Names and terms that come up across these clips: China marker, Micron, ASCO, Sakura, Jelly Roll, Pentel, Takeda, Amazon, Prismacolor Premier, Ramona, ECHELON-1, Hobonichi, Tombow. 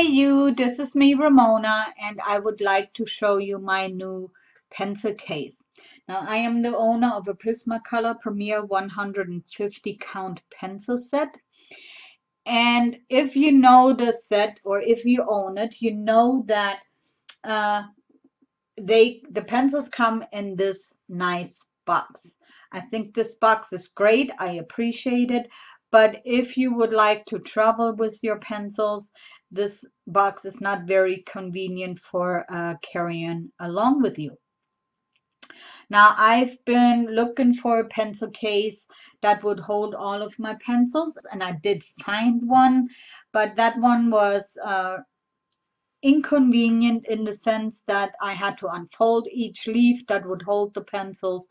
Hey you, this is me Ramona, and I would like to show you my new pencil case. Now I am the owner of a Prismacolor Premier 150 count pencil set, and if you know the set or if you own it, you know that the pencils come in this nice box. I think this box is great, I appreciate it, but if you would like to travel with your pencils, this box is not very convenient for carrying along with you. Now I've been looking for a pencil case that would hold all of my pencils, and I did find one, but that one was inconvenient in the sense that I had to unfold each leaf that would hold the pencils,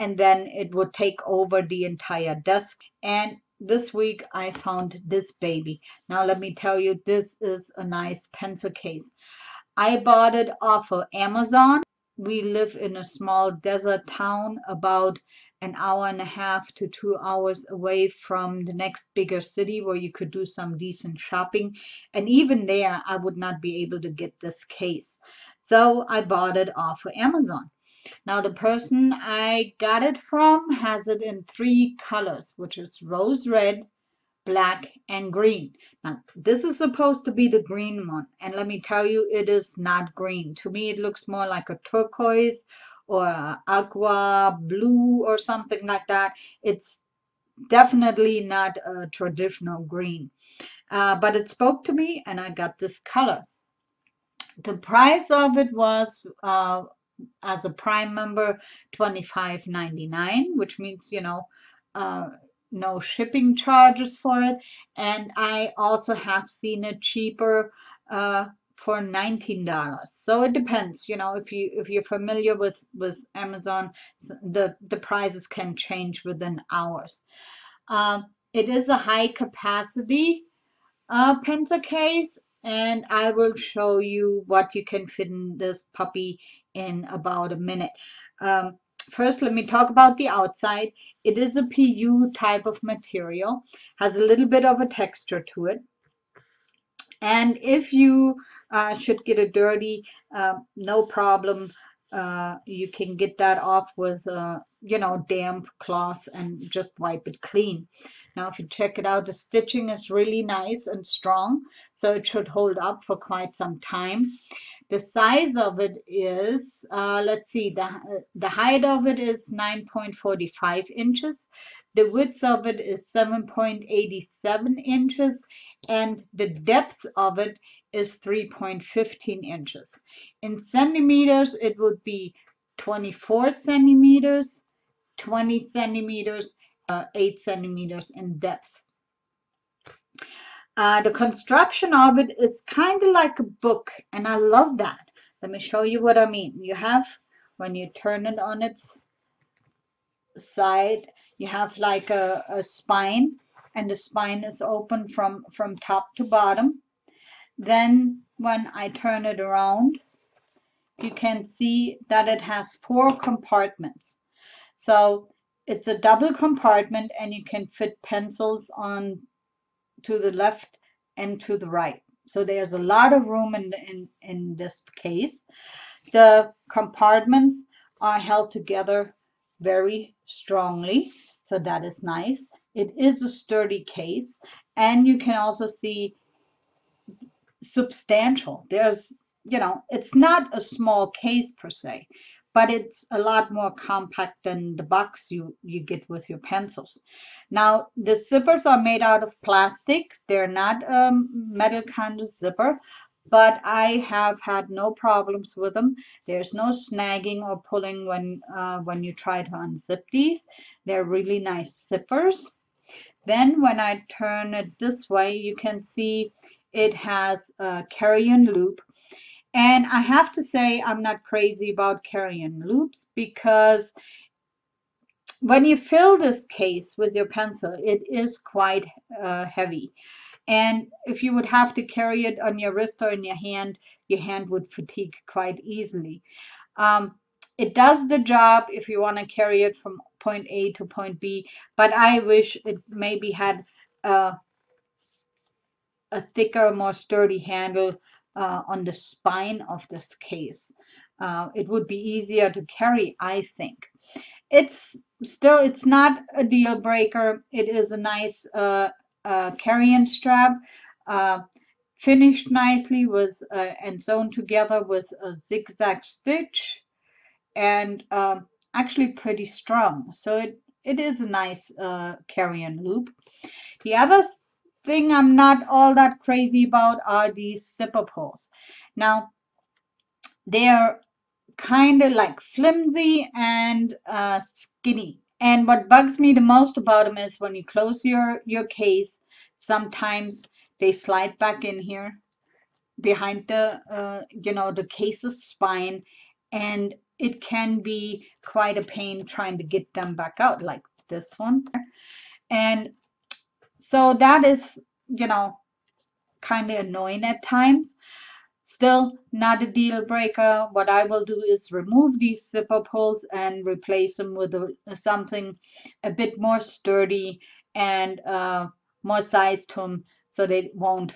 and then it would take over the entire desk. And this week I found this baby. Now let me tell you, this is a nice pencil case. I bought it off of Amazon. We live in a small desert town about 1.5 to 2 hours away from the next bigger city where you could do some decent shopping. And even there, I would not be able to get this case. So I bought it off of Amazon. Now the person I got it from has it in three colors, which is rose red, black, and green. Now this is supposed to be the green one, and let me tell you, it is not green. To me it looks more like a turquoise or aqua blue or something like that. It's definitely not a traditional green, but it spoke to me and I got this color. The price of it was as a Prime member $25.99, which means, you know, no shipping charges for it. And I also have seen it cheaper for $19. So it depends, you know, if you're familiar with Amazon, the prices can change within hours. It is a high capacity pencil case, and I will show you what you can fit in this puppy in about a minute. First, let me talk about the outside. It is a PU type of material, has a little bit of a texture to it, and if you should get it dirty, no problem. You can get that off with you know, damp cloth and just wipe it clean. Now if you check it out, the stitching is really nice and strong, so it should hold up for quite some time. The size of it is, let's see, the height of it is 9.45 inches. The width of it is 7.87 inches. And the depth of it is 3.15 inches. In centimeters, it would be 24 centimeters, 20 centimeters, 8 centimeters in depth. The construction of it is kind of like a book, and I love that. Let me show you what I mean. You have, when you turn it on its side, you have like a spine, and the spine is open from top to bottom. Then when I turn it around, you can see that it has 4 compartments. So it's a double compartment, and you can fit pencils on to the left and to the right. So there's a lot of room in this case. The compartments are held together very strongly, so that is nice. It is a sturdy case, and you can also see substantial. There's, you know, it's not a small case per se, but it's a lot more compact than the box you get with your pencils. Now, the zippers are made out of plastic. They're not a metal kind of zipper, but I have had no problems with them. There's no snagging or pulling when you try to unzip these. They're really nice zippers. Then when I turn it this way, you can see it has a carry-on loop. And I have to say, I'm not crazy about carry-on loops, because when you fill this case with your pencil, it is quite heavy. And if you would have to carry it on your wrist or in your hand would fatigue quite easily. It does the job if you want to carry it from point A to point B, but I wish it maybe had a thicker, more sturdy handle on the spine of this case. It would be easier to carry, I think. It's not a deal breaker. It is a nice carry-on strap, finished nicely with and sewn together with a zigzag stitch, and actually pretty strong. So it is a nice carry-on loop. The other thing I'm not all that crazy about are these zipper pulls. Now, they are kind of like flimsy and skinny, and what bugs me the most about them is when you close your case, sometimes they slide back in here behind the you know, the case's spine, and it can be quite a pain trying to get them back out, like this one. And so that is, you know, kind of annoying at times. Still not a deal breaker. What I will do is remove these zipper pulls and replace them with something a bit more sturdy and more size to them, so they won't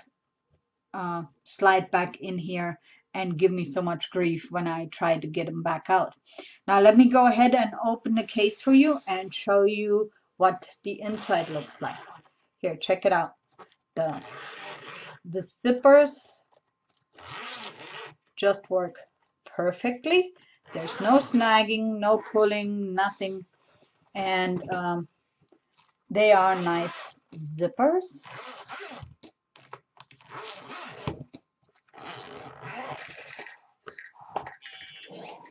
slide back in here and give me so much grief when I try to get them back out. Now let me go ahead and open the case for you and show you what the inside looks like. Here, check it out. The zippers just work perfectly. There's no snagging, no pulling, nothing. And they are nice zippers.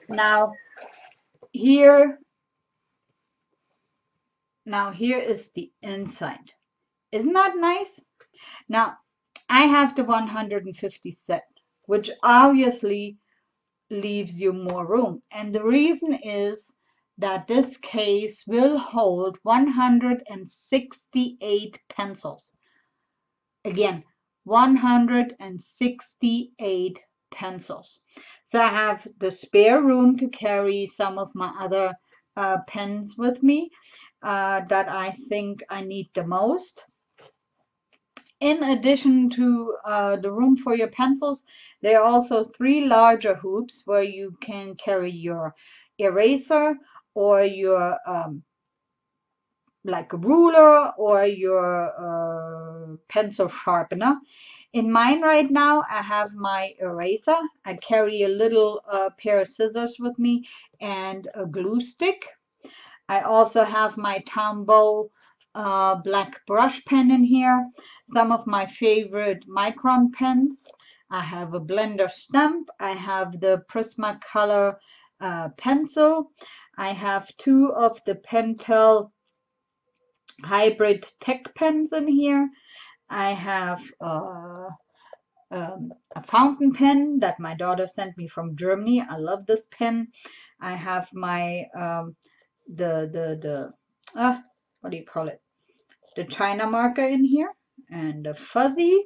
Now here is the inside. Isn't that nice? Now I have the 150 set, which obviously leaves you more room. And the reason is that this case will hold 168 pencils. Again, 168 pencils. So I have the spare room to carry some of my other pens with me that I think I need the most. In addition to the room for your pencils, there are also 3 larger hoops where you can carry your eraser or your like ruler or your pencil sharpener. In mine right now, I have my eraser. I carry a little pair of scissors with me and a glue stick. I also have my Tombow black brush pen in here, some of my favorite Micron pens. I have a blender stamp. I have the Prismacolor pencil. I have 2 of the Pentel hybrid tech pens in here. I have a fountain pen that my daughter sent me from Germany. I love this pen. I have my what do you call it, the China marker in here, and a fuzzy.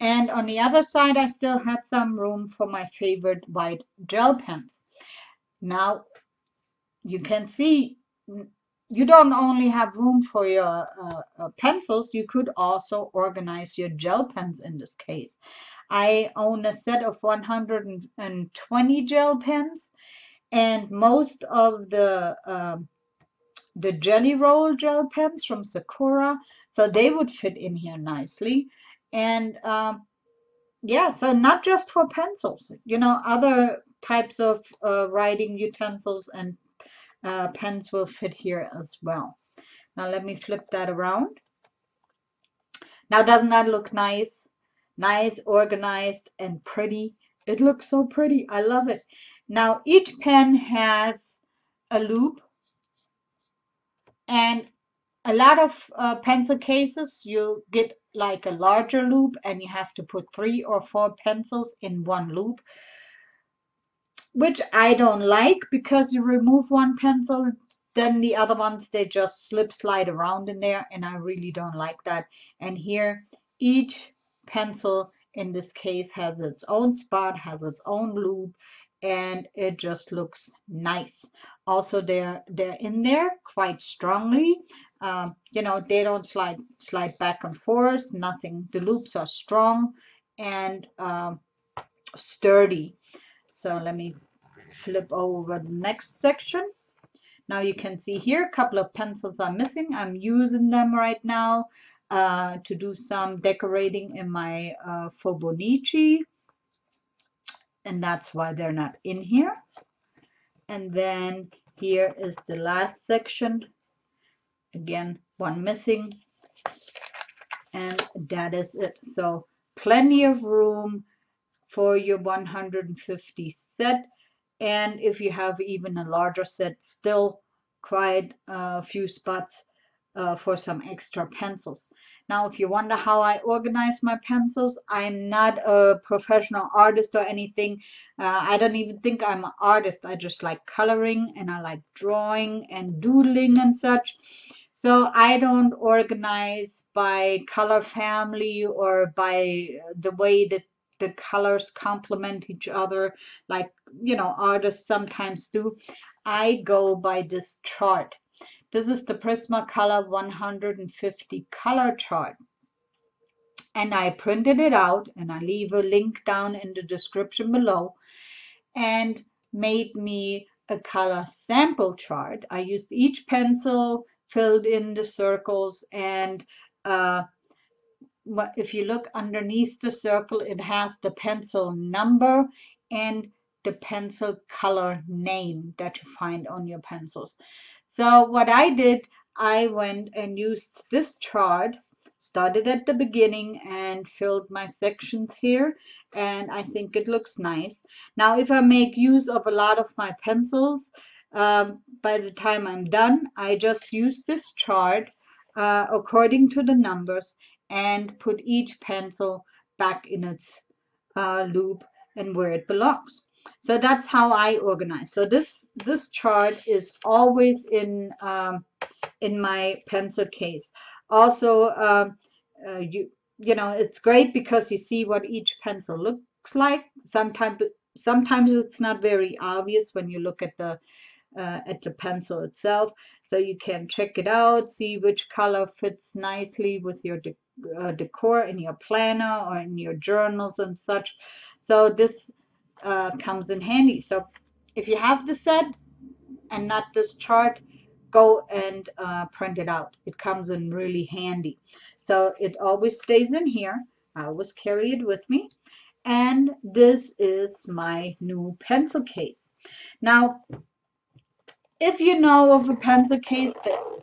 And on the other side, I still had some room for my favorite white gel pens. Now you can see you don't only have room for your pencils, you could also organize your gel pens in this case. I own a set of 120 gel pens, and most of the Jelly Roll gel pens from Sakura, so they would fit in here nicely. And yeah, so not just for pencils, you know, other types of writing utensils and pens will fit here as well. Now let me flip that around. Now doesn't that look nice? Nice, organized, and pretty. It looks so pretty. I love it. Now each pen has a loop. And a lot of pencil cases, you get like a larger loop and you have to put 3 or 4 pencils in one loop, which I don't like, because you remove one pencil, then the other ones, they just slide around in there, and I really don't like that. And here, each pencil in this case has its own spot, has its own loop, and it just looks nice. Also, they're in there quite strongly. You know, they don't slide back and forth, nothing. The loops are strong and sturdy. So let me flip over the next section. Now you can see here a couple of pencils are missing. I'm using them right now to do some decorating in my Hobonichi, and that's why they're not in here. And then here is the last section. Again, one missing, and that is it. So plenty of room for your 150 set. And if you have even a larger set, still quite a few spots for some extra pencils. Now, if you wonder how I organize my pencils, I'm not a professional artist or anything. I don't even think I'm an artist. I just like coloring, and I like drawing and doodling and such. So I don't organize by color family or by the way that the colors complement each other, like, you know, artists sometimes do. I go by this chart. This is the Prismacolor 150 color chart, and I printed it out, and I leave a link down in the description below, and made me a color sample chart. I used each pencil, filled in the circles, and if you look underneath the circle, it has the pencil number and the pencil color name that you find on your pencils. So what I did, I went and used this chart, started at the beginning and filled my sections here, and I think it looks nice. Now, if I make use of a lot of my pencils, by the time I'm done, I just use this chart according to the numbers and put each pencil back in its loop and where it belongs. So that's how I organize. So this chart is always in my pencil case. Also, you know, it's great because you see what each pencil looks like. Sometimes it's not very obvious when you look at the pencil itself. So you can check it out, see which color fits nicely with your decor in your planner or in your journals and such. So this comes in handy. So if you have the set and not this chart, go and print it out. It comes in really handy. So it always stays in here. I always carry it with me. And this is my new pencil case. Now, if you know of a pencil case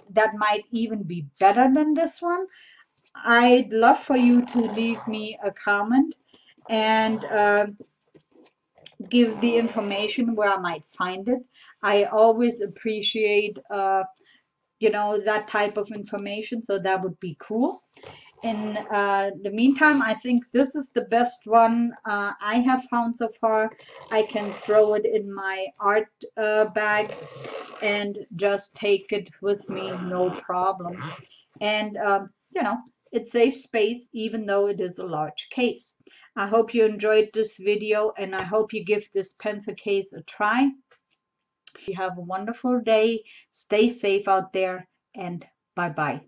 that might even be better than this one, I'd love for you to leave me a comment and give the information where I might find it. I always appreciate, you know, that type of information, so that would be cool. In the meantime, I think this is the best one I have found so far. I can throw it in my art bag and just take it with me, no problem. And, you know, it saves space, even though it is a large case. I hope you enjoyed this video, and I hope you give this pencil case a try. You have a wonderful day. Stay safe out there, and bye-bye.